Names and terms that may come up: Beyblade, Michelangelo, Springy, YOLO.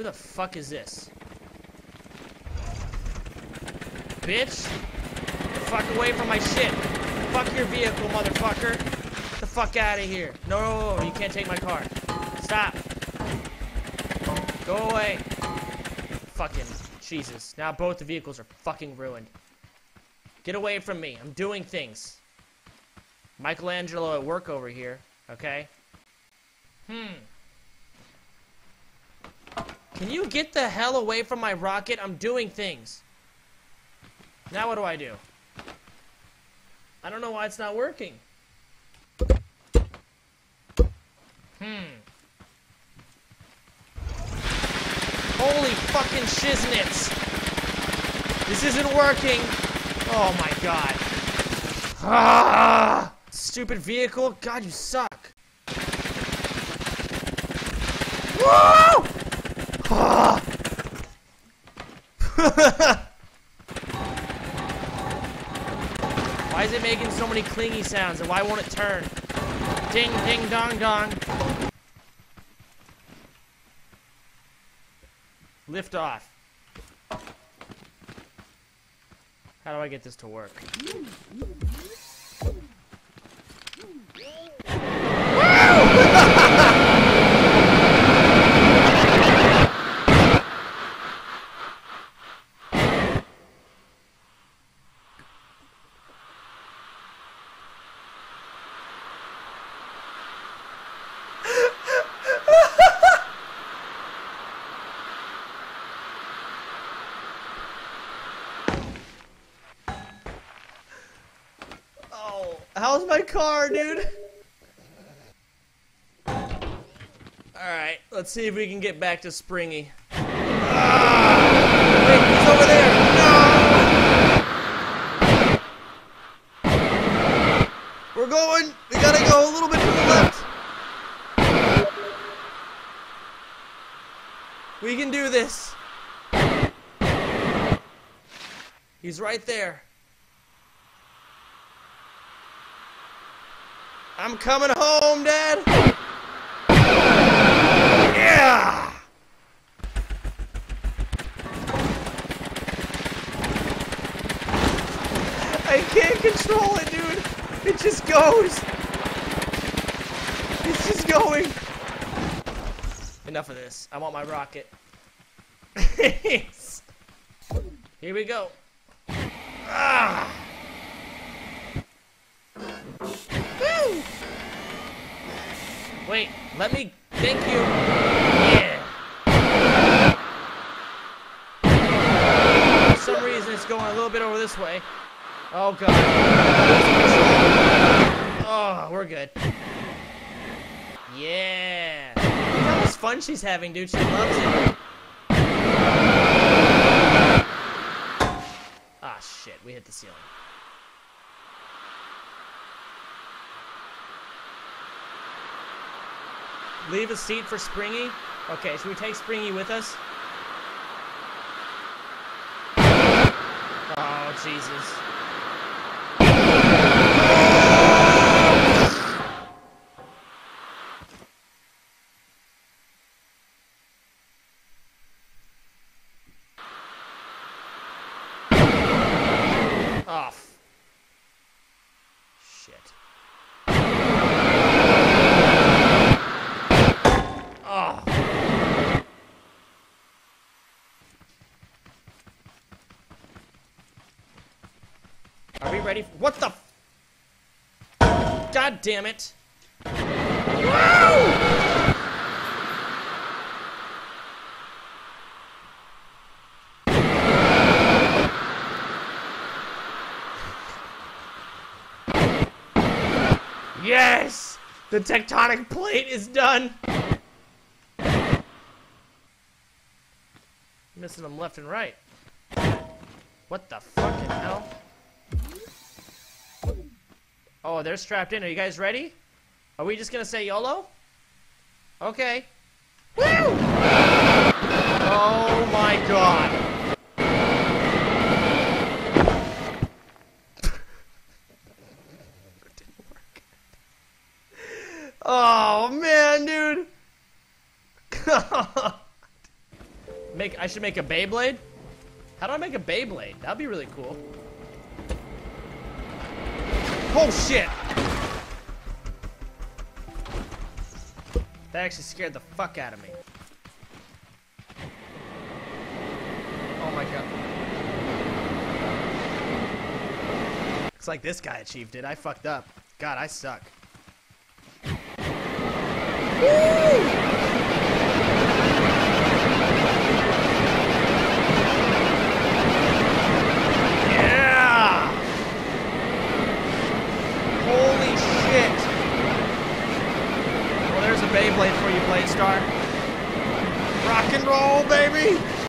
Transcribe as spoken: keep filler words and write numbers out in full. Who the fuck is this? Bitch! Get the fuck away from my shit! Fuck your vehicle, motherfucker! Get the fuck out of here! No, no, no, you can't take my car. Stop! Go away! Fucking Jesus. Now both the vehicles are fucking ruined. Get away from me. I'm doing things. Michelangelo at work over here. Okay? Hmm. Can you get the hell away from my rocket? I'm doing things. Now what do I do? I don't know why it's not working. Hmm. Holy fucking shiznits! This isn't working! Oh my god. Ah, stupid vehicle! God, you suck! Whoa! Ah. Why is it making so many clingy sounds and why won't it turn? Ding, ding, dong, dong. Lift off. How do I get this to work? How's my car, dude? Alright, let's see if we can get back to Springy. Ah! Wait, he's over there! No! We're going! We gotta go a little bit to the left! We can do this! He's right there. I'm coming home, Dad! Yeah! I can't control it, dude! It just goes! It's just going! Enough of this. I want my rocket. Here we go. Ah! Wait, let me, thank you. Yeah. For some reason it's going a little bit over this way. Oh god. Oh, we're good. Yeah. Look how much fun she's having, dude. She loves it. Ah shit, we hit the ceiling. Leave a seat for Springy? Okay, should we take Springy with us? Oh, Jesus. Off. Shit. Are we ready? What the? God damn it! Yes! The tectonic plate is done! Missing them left and right. What the fucking hell? Oh, they're strapped in. Are you guys ready? Are we just gonna say YOLO? Okay. Woo! Oh my god. It didn't work. Oh man, dude. Make, I should make a Beyblade? How do I make a Beyblade? That'd be really cool. Oh shit! That actually scared the fuck out of me. Oh my god. Looks like this guy achieved it. I fucked up. God, I suck. Woo!